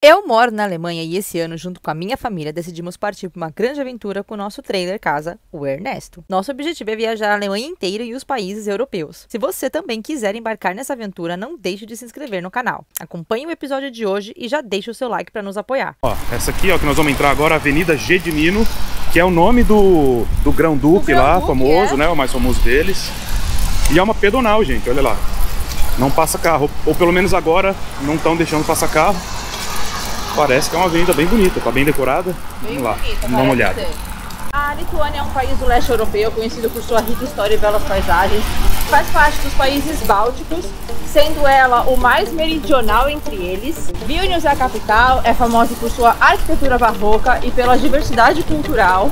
Eu moro na Alemanha e esse ano, junto com a minha família, decidimos partir para uma grande aventura com o nosso trailer casa, o Ernesto. Nosso objetivo é viajar a Alemanha inteira e os países europeus. Se você também quiser embarcar nessa aventura, não deixe de se inscrever no canal. Acompanhe o episódio de hoje e já deixe o seu like para nos apoiar. Ó, essa aqui ó, que nós vamos entrar agora, Avenida Gedimino, que é o nome do Grão-Duque lá, famoso, né, o mais famoso deles. E é uma pedonal, gente, olha lá. Não passa carro, ou pelo menos agora não estão deixando passar carro. Parece que é uma avenida bem bonita, tá bem decorada. Bem bonita, vamos lá, dá uma olhada. Ser. A Lituânia é um país do leste europeu, conhecido por sua rica história e belas paisagens. Faz parte dos países bálticos, sendo ela o mais meridional entre eles. Vilnius é a capital, é famosa por sua arquitetura barroca e pela diversidade cultural.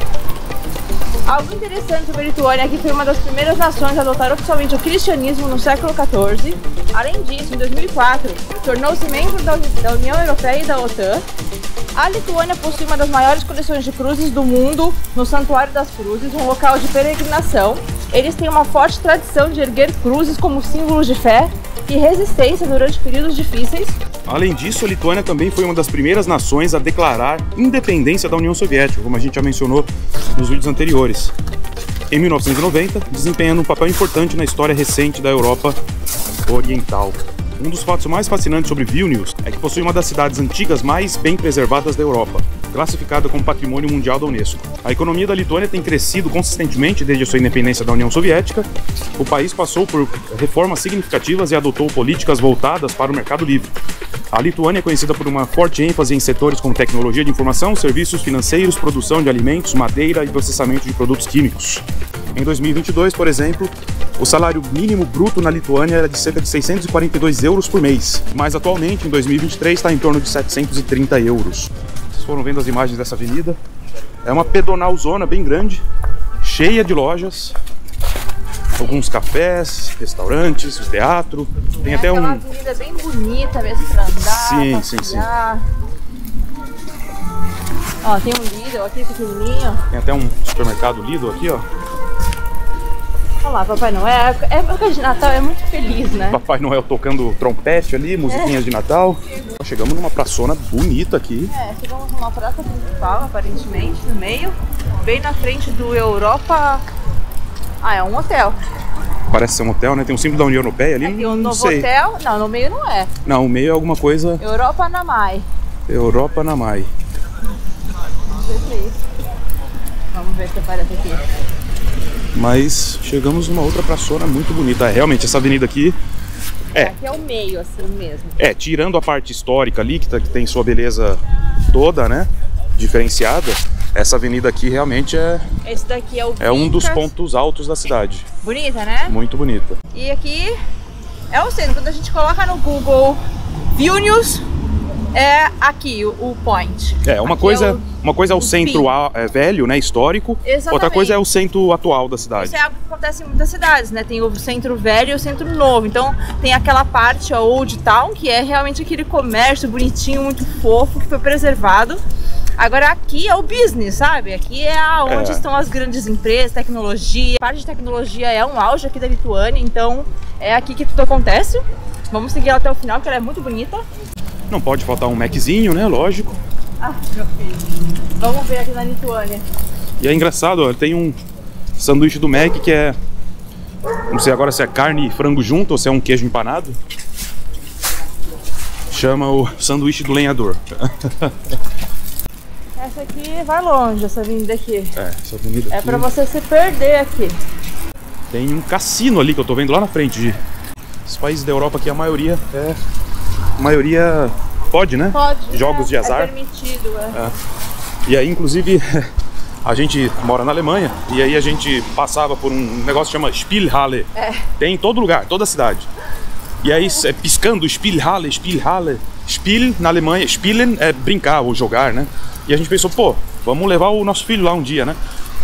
Algo interessante sobre a Lituânia é que foi uma das primeiras nações a adotar oficialmente o cristianismo no século XIV. Além disso, em 2004, tornou-se membro da União Europeia e da OTAN. A Lituânia possui uma das maiores coleções de cruzes do mundo no Santuário das Cruzes, um local de peregrinação. Eles têm uma forte tradição de erguer cruzes como símbolos de fé e resistência durante períodos difíceis. Além disso, a Lituânia também foi uma das primeiras nações a declarar independência da União Soviética, como a gente já mencionou nos vídeos anteriores. Em 1990, desempenhando um papel importante na história recente da Europa Oriental. Um dos fatos mais fascinantes sobre Vilnius é que possui uma das cidades antigas mais bem preservadas da Europa, classificada como Patrimônio Mundial da Unesco. A economia da Lituânia tem crescido consistentemente desde a sua independência da União Soviética. O país passou por reformas significativas e adotou políticas voltadas para o mercado livre. A Lituânia é conhecida por uma forte ênfase em setores como tecnologia de informação, serviços financeiros, produção de alimentos, madeira e processamento de produtos químicos. Em 2022, por exemplo, o salário mínimo bruto na Lituânia era de cerca de 642 euros por mês, mas atualmente, em 2023, está em torno de 730 euros. Vocês foram vendo as imagens dessa avenida. É uma pedonalzona bem grande, cheia de lojas, alguns cafés, restaurantes, teatro. Tem até uma avenida bem bonita mesmo pra andar, sim. Ó, tem um Lidl aqui pequenininho. Tem até um supermercado Lidl aqui, ó. Olha lá, Papai Noel, é época de Natal, é muito feliz, né? Papai Noel tocando trompete ali, musiquinhas de Natal. Chegamos numa praçona bonita aqui. Chegamos numa praça principal, aparentemente, no meio. Bem na frente do Europa... Ah, é um hotel. Parece ser um hotel, né? Tem um símbolo da União Europeia ali, tem um novo hotel. Não, no meio não é. Não, o meio é alguma coisa... Europa Namai. Europa Namai. Vamos ver se é isso. Vamos ver se aparece aqui. Mas chegamos numa outra praçona muito bonita. Realmente, essa avenida aqui é... Aqui é o meio, assim mesmo. É, tirando a parte histórica ali, que tem sua beleza toda, né? Diferenciada. Essa avenida aqui realmente é... Esse daqui é o Vintas. É um dos pontos altos da cidade. Bonita, né? Muito bonita. E aqui é o centro. Quando a gente coloca no Google Vilnius, é aqui o point. É, uma coisa é o centro velho, né, histórico. Exatamente. Outra coisa é o centro atual da cidade. Isso é algo que acontece em muitas cidades, né? Tem o centro velho e o centro novo. Então tem aquela parte, a Old Town, que é realmente aquele comércio bonitinho, muito fofo, que foi preservado. Agora aqui é o business, sabe? Aqui é onde estão as grandes empresas, tecnologia. A parte de tecnologia é um auge aqui da Lituânia, então é aqui que tudo acontece. Vamos seguir ela até o final, que ela é muito bonita. Não pode faltar um Maczinho, né? Lógico. Ah, meu filho. Vamos ver aqui na Lituânia. E é engraçado, ó, tem um sanduíche do Mac que é... Não sei agora se é carne e frango junto ou se é um queijo empanado. Chama o sanduíche do lenhador. Essa aqui vai longe, essa avenida aqui. É, essa avenida aqui. É pra você se perder aqui. Tem um cassino ali que eu tô vendo lá na frente, Gi. Os países da Europa aqui, a maioria pode, né? Pode. Jogos de azar. É permitido, E aí, inclusive, a gente mora na Alemanha e aí a gente passava por um negócio que chama Spielhalle. Tem em todo lugar, toda cidade. E aí, piscando Spielhalle, Spielhalle. Spiel, na Alemanha, Spielen é brincar ou jogar, né? E a gente pensou, pô, vamos levar o nosso filho lá um dia, né?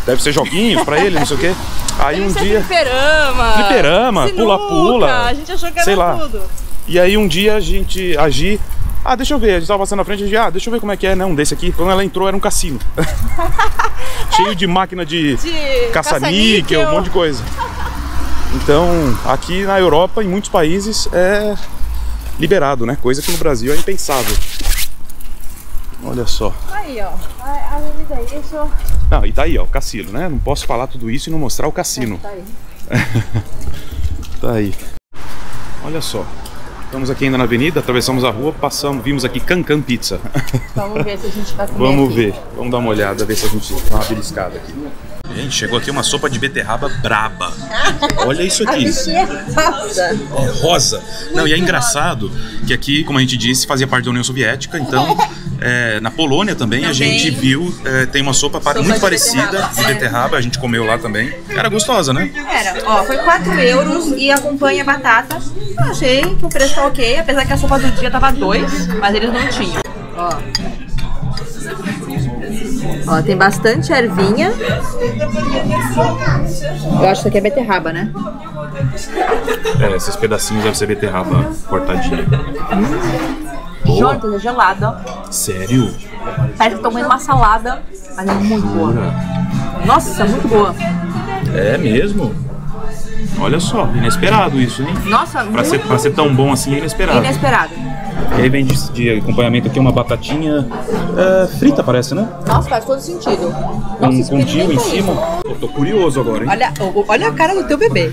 Deve ser joguinhos pra ele, não sei o quê. Aí um dia... Fliperama, pula-pula. A gente ia jogando sei lá. Tudo. E aí um dia a gente agiu. Ah, deixa eu ver, a gente tava passando na frente, a gente, deixa eu ver como é que é, não, desse aqui. Quando ela entrou era um cassino. Cheio de máquina de caça-níquel, um monte de coisa. Então, aqui na Europa, em muitos países, é liberado, né? Coisa que no Brasil é impensável. Olha só. Aí, ó. A avenida é isso. Não, e tá aí, ó, o cassino, né? Não posso falar tudo isso e não mostrar o cassino. Tá aí. Tá aí. Olha só. Estamos aqui ainda na avenida, atravessamos a rua, passamos, vimos aqui Cancan Pizza. Vamos ver se a gente vai comer. Vamos ver, vamos dar uma olhada, ver se a gente dá uma beliscada aqui. Gente, chegou aqui uma sopa de beterraba braba. Olha isso aqui. É rosa. Não, e é engraçado que aqui, como a gente disse, fazia parte da União Soviética, então na Polônia também a gente viu, tem uma sopa muito parecida de beterraba, a gente comeu lá também. Era gostosa, né? Era, ó, foi 4 euros e acompanha batata. Eu achei que o preço tá ok, apesar que a sopa do dia tava 2, mas eles não tinham. Ó. Ó, tem bastante ervinha. Eu acho que isso aqui é beterraba, né? É, esses pedacinhos devem ser beterraba cortadinha. Jota, é gelada. Sério? Parece que tô comendo uma salada, mas é muito boa. Nossa, muito boa. É mesmo? Olha só, inesperado isso, hein? Nossa, pra ser tão bom assim, é inesperado. Inesperado. E aí vem de acompanhamento aqui uma batatinha frita, parece, né? Nossa, faz todo sentido. Com um tio em cima. Eu tô curioso agora, hein? Olha a cara do teu bebê.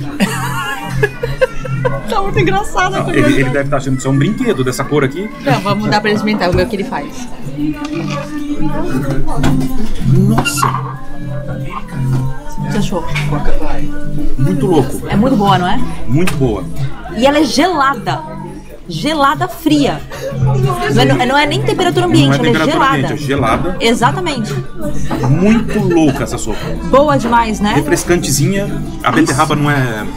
Tá muito engraçado. Não, ele deve estar achando que isso é um brinquedo dessa cor aqui. Não, vamos dar pra experimentar, ver o que ele faz. Nossa! O que você achou? Muito louco. É muito boa, não é? Muito boa. E ela é gelada. Gelada fria. Não é nem temperatura ambiente, ela é gelada. Exatamente. Muito louca essa sopa. Boa demais, né? Refrescantezinha. A beterraba não é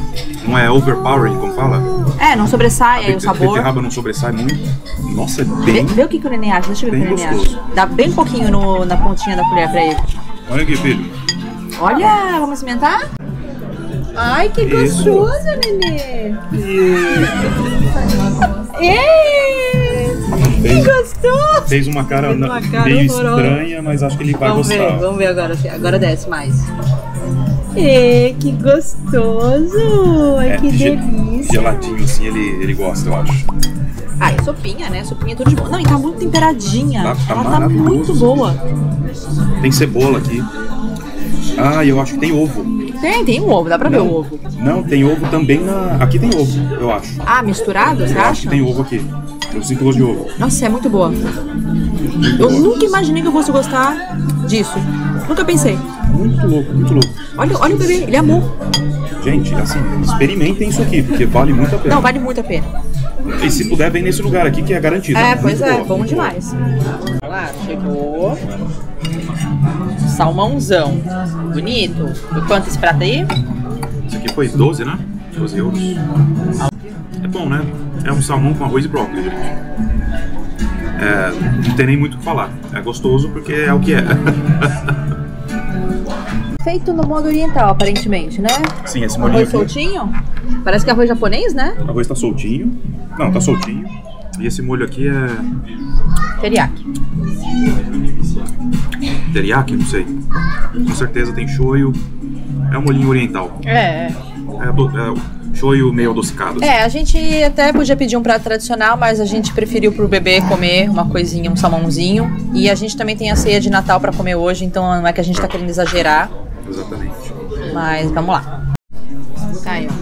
overpowering, como fala? É, não sobressai o sabor. A beterraba não sobressai muito. Nossa, é bem... Vê o que o neném acha, deixa eu ver o que o neném acha. Dá bem pouquinho na pontinha da colher pra ele. Olha aqui, filho. Olha, vamos experimentar? Ai, que gostoso, nenê. Que gostoso! Fez uma cara meio estranha, mas acho que ele vai gostar. Vamos ver agora. Agora desce mais. Que gostoso! Ai, que delícia! Geladinho assim, ele gosta, eu acho. Ah, é sopinha, né? Sopinha é tudo de bom. Não, e tá muito temperadinha. Ela tá muito boa. Tem cebola aqui. Ah, eu acho que tem ovo. Tem um ovo, dá pra ver o ovo. Não, tem ovo também Aqui tem ovo, eu acho. Ah, misturado, você acha? Acho que tem ovo aqui. Eu sinto gosto de ovo. Nossa, é muito boa. Eu nunca imaginei que eu fosse gostar disso. Nunca pensei. Muito louco, muito louco. Olha o bebê, ele amou. Gente, assim, experimentem isso aqui, porque vale muito a pena. Não, vale muito a pena. E se puder, vem nesse lugar aqui que é garantido. É, pois é, bom demais. Olha lá, chegou... Salmãozão. Bonito. E quanto esse prato aí? Isso aqui foi 12, né? 12 euros. É bom, né? É um salmão com arroz e brócolis, gente. Não tem nem muito o que falar. É gostoso porque é o que é. Feito no modo oriental, aparentemente, né? Sim, esse molinho aqui. Arroz soltinho? Parece que é arroz japonês, né? O arroz tá soltinho. Não, tá soltinho. E esse molho aqui é... Teriyaki. Teriyaki, não sei. Com certeza tem shoyu. É um molhinho oriental. É shoyu meio adocicado. Assim. É, a gente até podia pedir um prato tradicional, mas a gente preferiu pro bebê comer uma coisinha, um salmãozinho. E a gente também tem a ceia de Natal pra comer hoje, então não é que a gente tá querendo exagerar. Exatamente. Mas vamos lá. Aí, ó.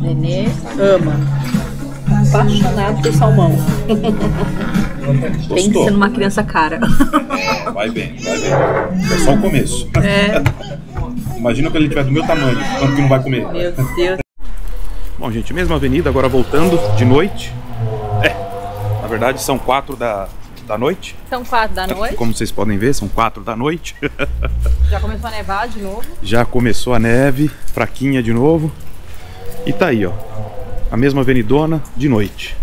Nenê ama. Apaixonado por salmão. Tem que ser uma criança cara. Vai bem, vai bem. É só o começo. É. Imagina quando ele tiver do meu tamanho, quanto que não vai comer. Meu Deus. Bom, gente, mesma avenida, agora voltando de noite. Na verdade são 4 da noite. São 4 da noite. Como vocês podem ver, são 4 da noite. Já começou a nevar de novo. Já começou a neve, fraquinha de novo. E tá aí, ó. A mesma avenidona de noite.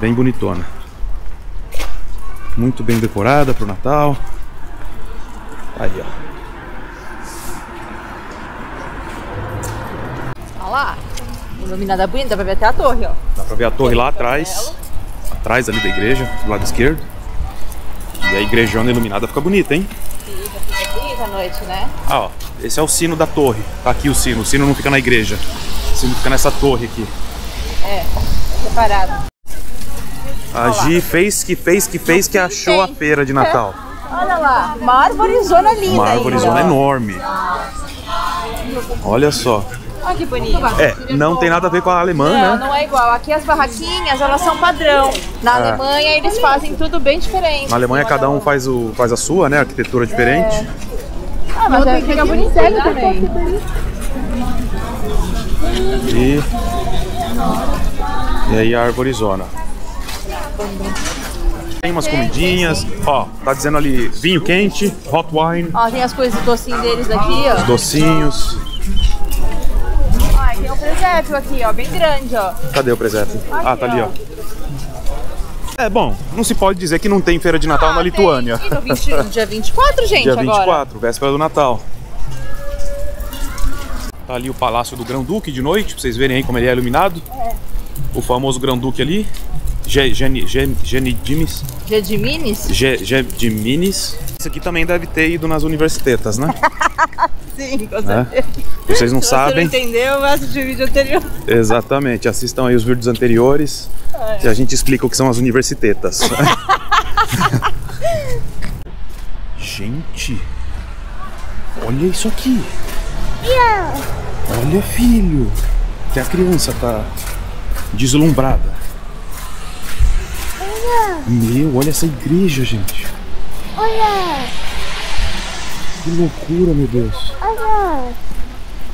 Bem bonitona. Muito bem decorada para o Natal. Aí, ó. Olha lá. Iluminada bonita, dá para ver até a torre, ó. Dá para ver a torre lá atrás. Atrás ali da igreja, do lado esquerdo. E a igrejona iluminada fica bonita, hein? Fica bonita à noite, né? Ah, ó. Esse é o sino da torre. Tá aqui o sino. O sino não fica na igreja. O sino fica nessa torre aqui. É, separado. A Gi fez que achou a feira de Natal. Olha lá, uma arborizona linda. Uma arborizona enorme. Olha só. Olha que bonito. É, não tem nada a ver com a alemã, né? Não, não é igual. Aqui as barraquinhas, elas são padrão. Na Alemanha eles fazem tudo bem diferente. Na Alemanha cada um faz, faz a sua, né? Arquitetura diferente. Ah, mas aí fica bonito também. E aí a arborizona. Tem umas comidinhas, ó, tá dizendo ali vinho quente, hot wine. Ó, tem as coisas docinhos deles aqui, ó. Os docinhos. Ah, tem um presépio aqui, ó, bem grande, ó. Cadê o presépio? Aqui, ah, tá ali, ó. É, bom, não se pode dizer que não tem feira de Natal na Lituânia. Tem, dia 24, gente, agora. Dia 24, véspera do Natal. Tá ali o palácio do Grão-Duque de noite, pra vocês verem aí como ele é iluminado. É. O famoso Grão-Duque ali. Gedimines. Isso aqui também deve ter ido nas universitetas, né? Sim, com certeza. É. Vocês não sabem. Você não entendeu, mas o vídeo anterior. Exatamente, assistam aí os vídeos anteriores que a gente explica o que são as universitetas. Gente, olha isso aqui. Olha, filho. Até a criança tá deslumbrada. Meu, olha essa igreja, gente. Olha! Que loucura, meu Deus. Olha!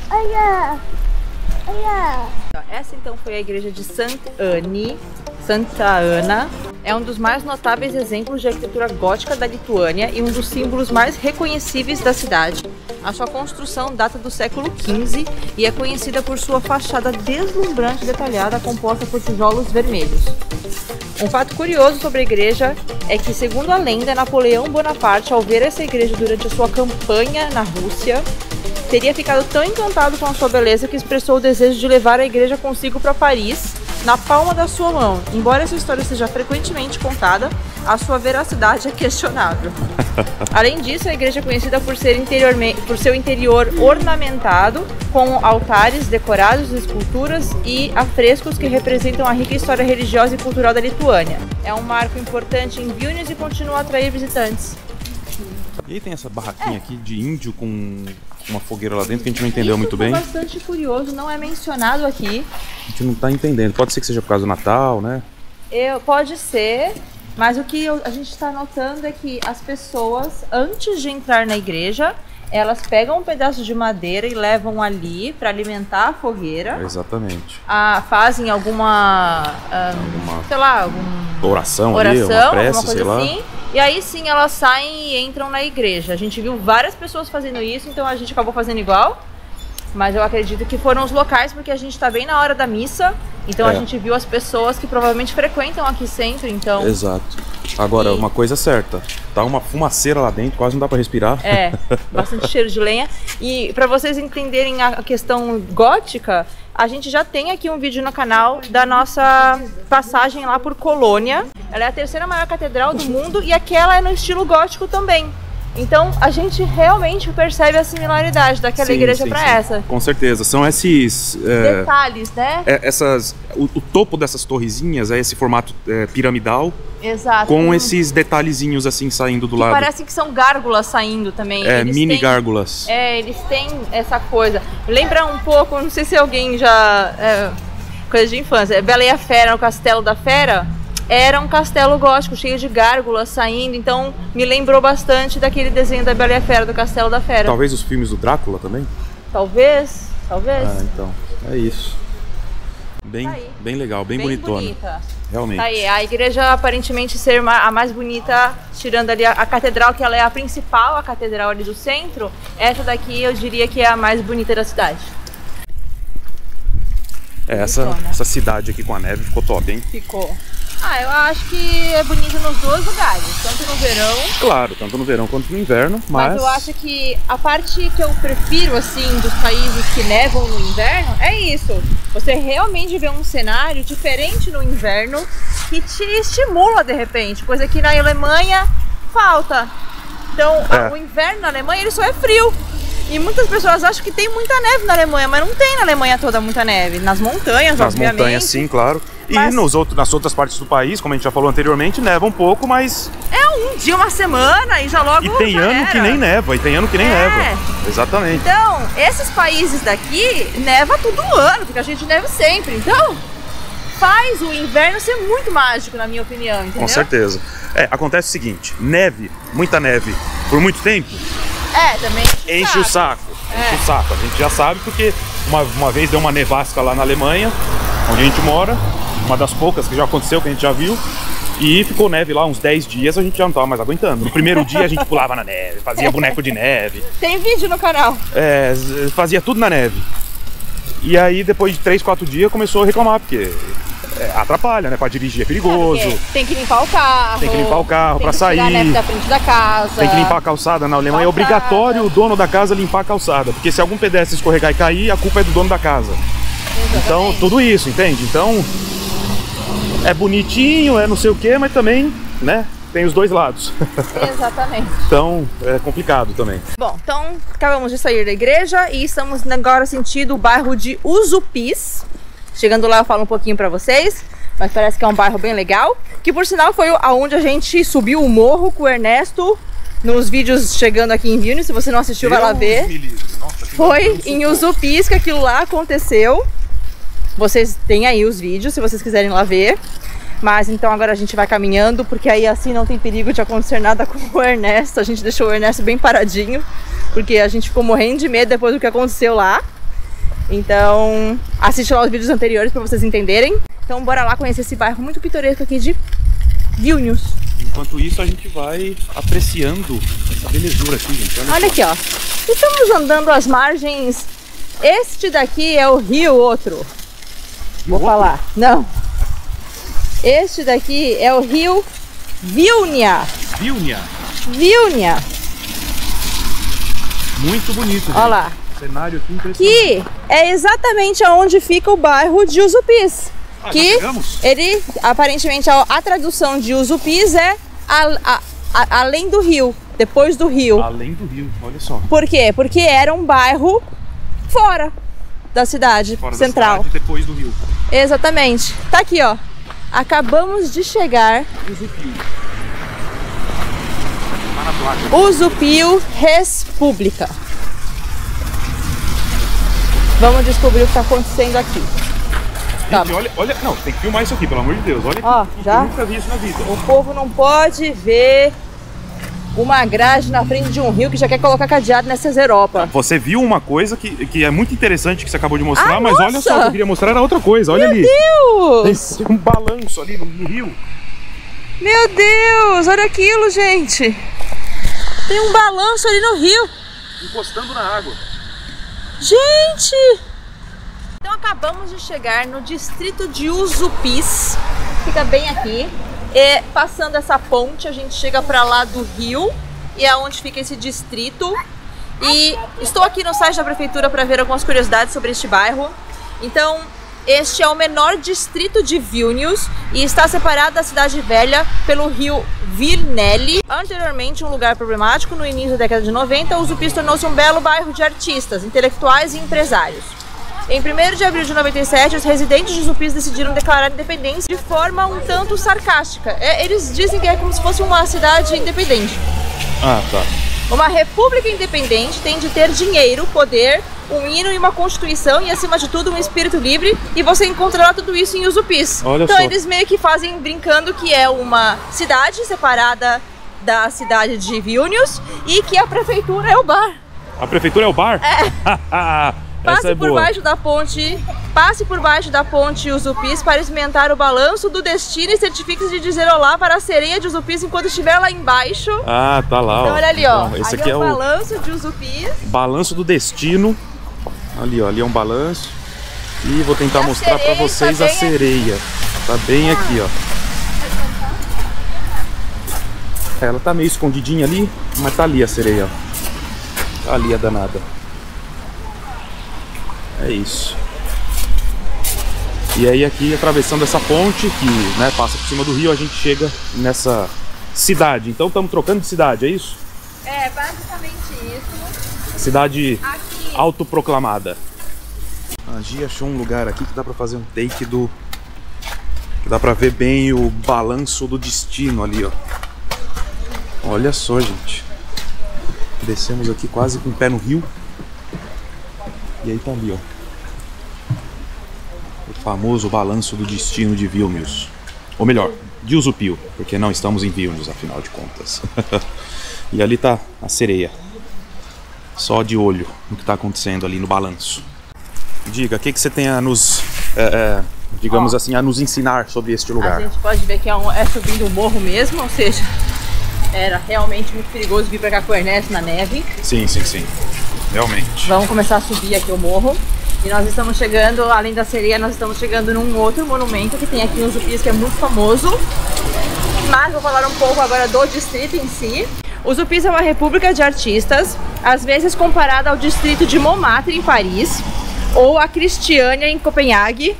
Olha! Olha! Essa então foi a igreja de Santa Ana. É um dos mais notáveis exemplos de arquitetura gótica da Lituânia e um dos símbolos mais reconhecíveis da cidade. A sua construção data do século XV e é conhecida por sua fachada deslumbrante e detalhada composta por tijolos vermelhos. Um fato curioso sobre a igreja é que, segundo a lenda, Napoleão Bonaparte, ao ver essa igreja durante a sua campanha na Rússia, teria ficado tão encantado com a sua beleza que expressou o desejo de levar a igreja consigo para Paris, na palma da sua mão. Embora essa história seja frequentemente contada, a sua veracidade é questionável. Além disso, a igreja é conhecida por seu interior ornamentado, com altares decorados, esculturas e afrescos que representam a rica história religiosa e cultural da Lituânia. É um marco importante em Vilnius e continua a atrair visitantes. E aí tem essa barraquinha aqui de índio com uma fogueira lá dentro que a gente não entendeu muito bem. Bastante curioso, não é mencionado aqui. A gente não tá entendendo. Pode ser que seja por causa do Natal, né? Pode ser, mas o que a gente está notando é que as pessoas, antes de entrar na igreja, elas pegam um pedaço de madeira e levam ali para alimentar a fogueira. Exatamente. Fazem alguma, sei lá, oração, prece, alguma coisa assim. E aí sim elas saem e entram na igreja. A gente viu várias pessoas fazendo isso, então a gente acabou fazendo igual. Mas eu acredito que foram os locais, porque a gente tá bem na hora da missa. Então a gente viu as pessoas que provavelmente frequentam aqui sempre, então... Exato. Agora, uma coisa certa. Tá uma fumaceira lá dentro, quase não dá pra respirar. É, bastante cheiro de lenha. E pra vocês entenderem a questão gótica, a gente já tem aqui um vídeo no canal da nossa passagem lá por Colônia. Ela é a terceira maior catedral do mundo e aquela é no estilo gótico também. Então a gente realmente percebe a similaridade daquela igreja para essa. Com certeza, são esses detalhes, né? O topo dessas torrezinhas é esse formato piramidal. Exato. Com esses detalhezinhos assim saindo do lado. Parece que são gárgulas saindo também. É, mini gárgulas. É, eles têm essa coisa. Lembra um pouco, não sei se alguém já... coisa de infância. Bela e a Fera, o Castelo da Fera. Era um castelo gótico, cheio de gárgulas saindo, então me lembrou bastante daquele desenho da Bela e a Fera, do Castelo da Fera. Talvez os filmes do Drácula também? Talvez, talvez. Ah, então, é isso. Bem legal, bem bonitona. Bonita. Realmente. Tá aí, a igreja aparentemente ser a mais bonita, tirando ali a catedral, que ela é a principal, a catedral ali do centro. Essa daqui eu diria que é a mais bonita da cidade. Essa cidade aqui com a neve ficou top, hein? Ficou. Ah, eu acho que é bonito nos dois lugares, tanto no verão... Claro, tanto no verão quanto no inverno, mas... eu acho que a parte que eu prefiro, assim, dos países que nevam no inverno é isso. Você realmente vê um cenário diferente no inverno que te estimula, de repente, coisa que na Alemanha falta. Então, o inverno na Alemanha, ele só é frio. E muitas pessoas acham que tem muita neve na Alemanha, mas não tem na Alemanha toda muita neve. Nas montanhas, obviamente. Nas montanhas, sim, claro. Mas... E nas outras partes do país, como a gente já falou anteriormente, neva um pouco, mas... É um dia, uma semana e já logo. E tem ano que nem neva, e tem ano que nem neva. Exatamente. Então, esses países daqui neva todo ano, porque a gente neva sempre. Então, faz o inverno ser muito mágico, na minha opinião, entendeu? Com certeza. É, acontece o seguinte, neve, muita neve, por muito tempo... É, também enche o saco. Enche o saco, a gente já sabe, porque uma vez deu uma nevasca lá na Alemanha, onde a gente mora, uma das poucas que já aconteceu, que a gente já viu, e ficou neve lá uns 10 dias, a gente já não tava mais aguentando. No primeiro dia a gente pulava na neve, fazia boneco de neve. Tem vídeo no canal. É, fazia tudo na neve. E aí depois de 3, 4 dias começou a reclamar, porque atrapalha, né? Pra dirigir é perigoso. É, tem que limpar o carro. Tem que limpar o carro pra sair. Tem que tirar a neve da frente da casa. Tem que limpar a calçada. Na Alemanha é obrigatório o dono da casa limpar a calçada, porque se algum pedestre escorregar e cair, a culpa é do dono da casa. Exatamente. Então, tudo isso, entende? Então, é bonitinho, é não sei o que, mas também, né? Tem os dois lados. Exatamente. Então, é complicado também. Bom, então, acabamos de sair da igreja e estamos agora sentindo o bairro de Užupis. Chegando lá eu falo um pouquinho pra vocês, mas parece que é um bairro bem legal, que por sinal foi aonde a gente subiu o morro com o Ernesto, nos vídeos chegando aqui em Vilnius. Se você não assistiu, vai lá ver. Nossa, foi em Užupis que aquilo lá aconteceu. Vocês têm aí os vídeos, se vocês quiserem lá ver. Mas então agora a gente vai caminhando, porque aí assim não tem perigo de acontecer nada com o Ernesto. A gente deixou o Ernesto bem paradinho, porque a gente ficou morrendo de medo depois do que aconteceu lá. Então, assiste lá os vídeos anteriores para vocês entenderem. Então, bora lá conhecer esse bairro muito pitoresco aqui de Vilnius. Enquanto isso, a gente vai apreciando essa belezura aqui, gente. Olha aqui, ó. Estamos andando às margens. Este daqui é o rio outro. Vou falar. Não. Este daqui é o rio Vilnia. Vilnia? Vilnia. Muito bonito, gente. Olha lá. Cenário que é exatamente onde fica o bairro de Užupis, que ele aparentemente a tradução de Užupis é além do rio, depois do rio. Além do rio, olha só. Por quê? Porque era um bairro fora da cidade central. Da cidade, depois do rio. Exatamente. Tá aqui, ó. Acabamos de chegar. Užupio Respublika. Vamos descobrir o que está acontecendo aqui. Gente, olha, olha, não, tem que filmar isso aqui, pelo amor de Deus. Olha, ó, já? Eu nunca vi isso na vida. O povo não pode ver uma grade na frente de um rio que já quer colocar cadeado nessas Europa. Você viu uma coisa que é muito interessante que você acabou de mostrar, mas nossa, olha só, o que eu queria mostrar era outra coisa. Olha ali. Meu Deus! Tem um balanço ali no rio. Meu Deus, olha aquilo, gente. Tem um balanço ali no rio. Encostando na água. Gente! Então acabamos de chegar no distrito de Užupis, fica bem aqui. E passando essa ponte a gente chega para lá do rio e é onde fica esse distrito. E estou aqui no site da prefeitura para ver algumas curiosidades sobre este bairro. Então, este é o menor distrito de Vilnius e está separado da cidade velha pelo rio Vilnelė. Anteriormente um lugar problemático, no início da década de 90, Užupis tornou-se um belo bairro de artistas, intelectuais e empresários. Em 1º de abril de 97, os residentes de Užupis decidiram declarar independência de forma um tanto sarcástica. Eles dizem que é como se fosse uma cidade independente. Ah, tá. Uma república independente tem de ter dinheiro, poder, um hino e uma constituição e, acima de tudo, um espírito livre. E você encontrará tudo isso em Užupis. Olha então só. Eles meio que fazem brincando que é uma cidade separada da cidade de Vilnius e que a prefeitura é o bar. A prefeitura é o bar? É. Passe por baixo da ponte Užupis para experimentar o balanço do destino e certifique-se de dizer olá para a sereia de Užupis enquanto estiver lá embaixo. Ah, tá lá. Então, ó, olha ali, ó. Esse aqui é o balanço de Užupis. Balanço do destino. Ali, ó, ali é um balanço. E vou tentar mostrar para vocês a sereia. Tá bem aqui, ó. Ela tá meio escondidinha ali, mas tá ali a sereia, ó. Tá ali a danada. É isso. E aí aqui, atravessando essa ponte que, né, passa por cima do rio, a gente chega nessa cidade. Então estamos trocando de cidade, é isso? É, basicamente isso. Cidade aqui. Autoproclamada. A Gia achou um lugar aqui que dá pra fazer um take do Que dá pra ver bem o balanço do destino ali, ó. Olha só, gente. Descemos aqui quase com o pé no rio. E aí tá ali, ó. O famoso balanço do destino de Vilnius. Ou melhor, de Užupio, porque não estamos em Vilnius, afinal de contas. E ali tá a sereia. Só de olho no que tá acontecendo ali no balanço. Diga, o que você tem a nos... digamos assim, a nos ensinar sobre este lugar. A gente pode ver que é subindo o morro mesmo, ou seja, era realmente muito perigoso vir pra cá com o Ernesto na neve. Sim, sim, sim. Realmente. Vamos começar a subir aqui o morro. E nós estamos chegando, além da sereia, nós estamos chegando num outro monumento que tem aqui em Užupis, que é muito famoso. Mas vou falar um pouco agora do distrito em si. Užupis é uma república de artistas, às vezes comparada ao distrito de Montmartre, em Paris, ou a Cristiania, em Copenhague.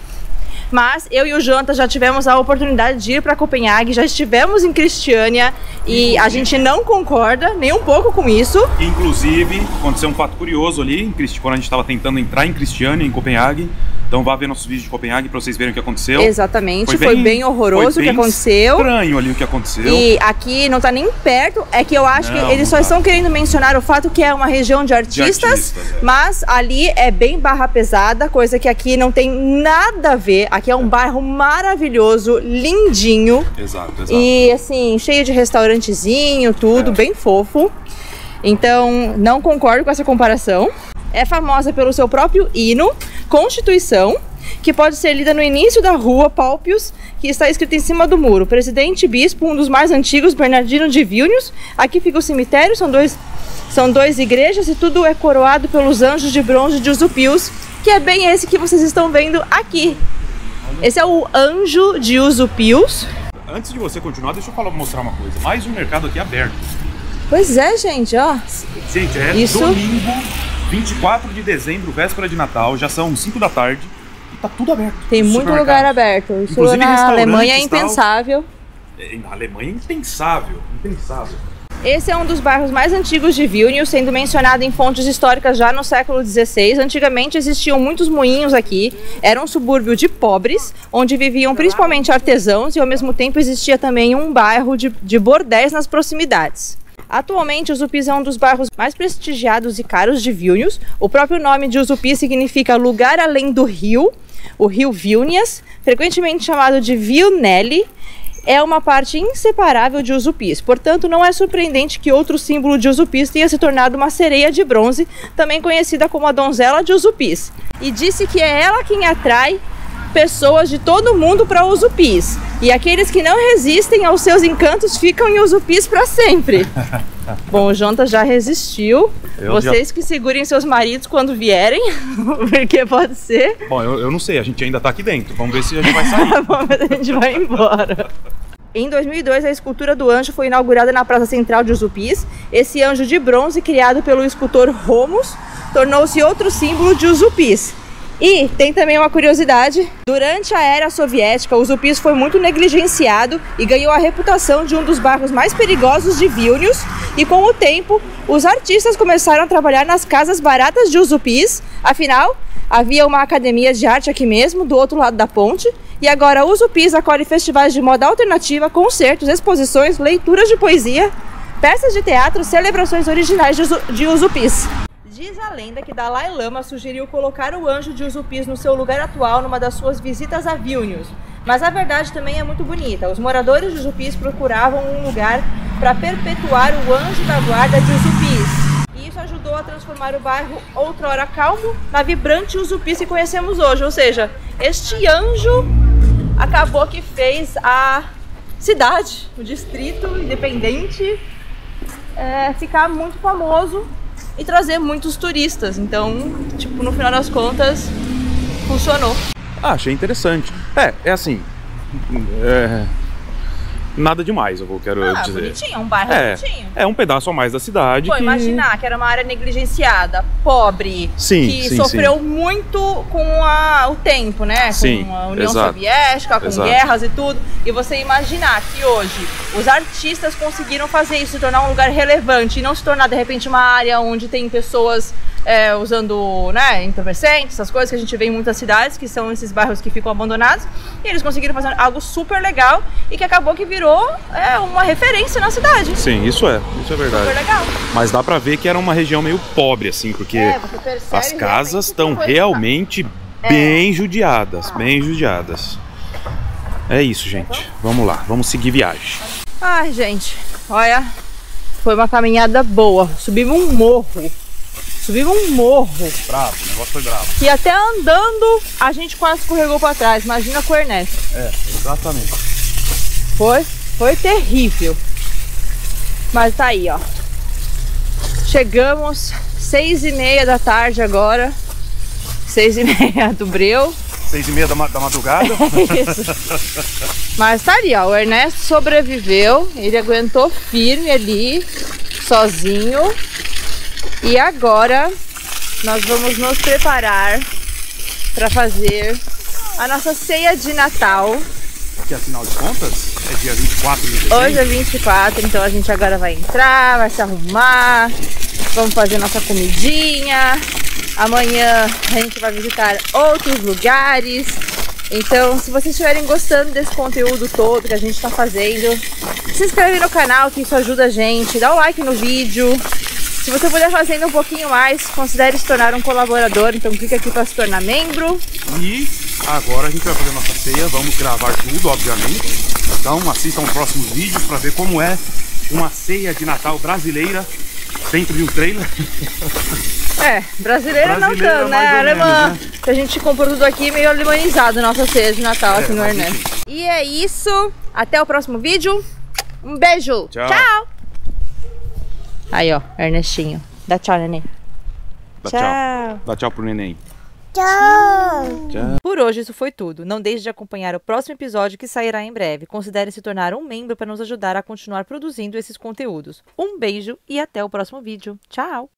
Mas eu e o Jonathan já tivemos a oportunidade de ir para Copenhague, já estivemos em Cristiania e a gente não concorda nem um pouco com isso. Inclusive, aconteceu um fato curioso ali, quando a gente estava tentando entrar em Cristiania, em Copenhague. Então vá ver nossos vídeos de Copenhague para vocês verem o que aconteceu. Exatamente, foi bem horroroso o que aconteceu. Estranho ali o que aconteceu. E aqui não tá nem perto, é que eu acho que eles só estão querendo mencionar o fato que é uma região de artistas, mas ali é bem barra pesada, coisa que aqui não tem nada a ver. Aqui é um bairro maravilhoso, lindinho. Exato, exato. E assim, cheio de restaurantezinho, tudo, bem fofo. Então, não concordo com essa comparação. É famosa pelo seu próprio hino, Constituição, que pode ser lida no início da rua Paupius, que está escrita em cima do muro. Presidente Bispo, um dos mais antigos, Bernardino de Vilnius. Aqui fica o cemitério, são dois igrejas e tudo é coroado pelos anjos de bronze de Užupius, que é bem esse que vocês estão vendo aqui. Esse é o anjo de Užupius. Antes de você continuar, deixa eu mostrar uma coisa. Mais um mercado aqui aberto. Pois é, gente, ó. Gente, é domingo... 24 de dezembro, véspera de Natal, já são 5 da tarde e tá tudo aberto. Tem muito lugar aberto. Isso inclusive, na Alemanha é impensável. Na Alemanha é impensável, impensável. Esse é um dos bairros mais antigos de Vilnius, sendo mencionado em fontes históricas já no século XVI. Antigamente existiam muitos moinhos aqui, era um subúrbio de pobres, onde viviam principalmente artesãos e ao mesmo tempo existia também um bairro de bordéis nas proximidades. Atualmente, Užupis é um dos bairros mais prestigiados e caros de Vilnius. O próprio nome de Užupis significa lugar além do rio, o Rio Vilnius, frequentemente chamado de Vilnelė, é uma parte inseparável de Užupis. Portanto, não é surpreendente que outro símbolo de Užupis tenha se tornado uma sereia de bronze, também conhecida como a donzela de Užupis. E disse que é ela quem atrai pessoas de todo mundo para Užupis. E aqueles que não resistem aos seus encantos ficam em Užupis para sempre. Bom, o Jonathan já resistiu. Vocês que segurem seus maridos quando vierem, porque pode ser. Bom, eu não sei, a gente ainda tá aqui dentro. Vamos ver se a gente vai sair. Bom, mas a gente vai embora. Em 2002, a escultura do anjo foi inaugurada na Praça Central de Užupis. Esse anjo de bronze, criado pelo escultor Romus, tornou-se outro símbolo de Užupis. E tem também uma curiosidade, durante a era soviética, Užupis foi muito negligenciado e ganhou a reputação de um dos bairros mais perigosos de Vilnius. E com o tempo, os artistas começaram a trabalhar nas casas baratas de Užupis. Afinal, havia uma academia de arte aqui mesmo, do outro lado da ponte. E agora Užupis acolhe festivais de moda alternativa, concertos, exposições, leituras de poesia, peças de teatro, celebrações originais de Užupis. Diz a lenda que Dalai Lama sugeriu colocar o anjo de Užupis no seu lugar atual numa das suas visitas a Vilnius. Mas a verdade também é muito bonita. Os moradores de Užupis procuravam um lugar para perpetuar o anjo da guarda de Užupis. E isso ajudou a transformar o bairro outrora calmo na vibrante Užupis que conhecemos hoje. Ou seja, este anjo acabou que fez a cidade, o distrito independente, ficar muito famoso e trazer muitos turistas. Então, tipo, no final das contas, funcionou. Ah, achei interessante. É assim, nada demais, eu quero dizer. Bonitinho, um bairro bonitinho. É um pedaço a mais da cidade. Pô, imaginar que era uma área negligenciada, pobre, que sofreu muito com o tempo, né? Com a União Soviética, com guerras e tudo. E você imaginar que hoje os artistas conseguiram fazer isso, se tornar um lugar relevante e não se tornar, de repente, uma área onde tem pessoas usando, né, entorpecentes, essas coisas que a gente vê em muitas cidades, que são esses bairros que ficam abandonados, e eles conseguiram fazer algo super legal e que acabou que virou uma referência na cidade. Sim, isso é verdade. Super legal. Mas dá pra ver que era uma região meio pobre, assim, porque as casas estão realmente bem judiadas, bem judiadas. É isso, gente. Vamos lá, vamos seguir viagem. Ai, gente, olha, foi uma caminhada boa, subimos um morro. Subimos um morro. Bravo, o negócio foi bravo. E até andando, a gente quase escorregou pra trás. Imagina com o Ernesto. É, exatamente. Foi terrível. Mas tá aí, ó. Chegamos 6:30 da tarde agora. 6:30 do breu. 6:30 da madrugada. Isso. Mas tá ali, ó. O Ernesto sobreviveu. Ele aguentou firme ali, sozinho. E agora nós vamos nos preparar para fazer a nossa ceia de Natal. Que afinal de contas é dia 24 de dezembro. Hoje é 24, então a gente agora vai entrar, vai se arrumar, vamos fazer nossa comidinha. Amanhã a gente vai visitar outros lugares. Então, se vocês estiverem gostando desse conteúdo todo que a gente está fazendo, se inscreve no canal, que isso ajuda a gente, dá o like no vídeo. Se você puder fazer um pouquinho mais, considere se tornar um colaborador, então clica aqui para se tornar membro. E agora a gente vai fazer nossa ceia, vamos gravar tudo, obviamente. Então assistam próximos vídeos para ver como é uma ceia de Natal brasileira dentro de um trailer. É, brasileira não tanto, né? Alemã. Menos, né? A gente comprou tudo aqui meio alemanizado, nossa ceia de Natal aqui no Ernesto. E é isso, até o próximo vídeo. Um beijo, tchau! Aí, ó, Ernestinho. Dá tchau, neném. Dá tchau. Dá tchau pro neném. Tchau. Por hoje isso foi tudo. Não deixe de acompanhar o próximo episódio que sairá em breve. Considere se tornar um membro para nos ajudar a continuar produzindo esses conteúdos. Um beijo e até o próximo vídeo. Tchau.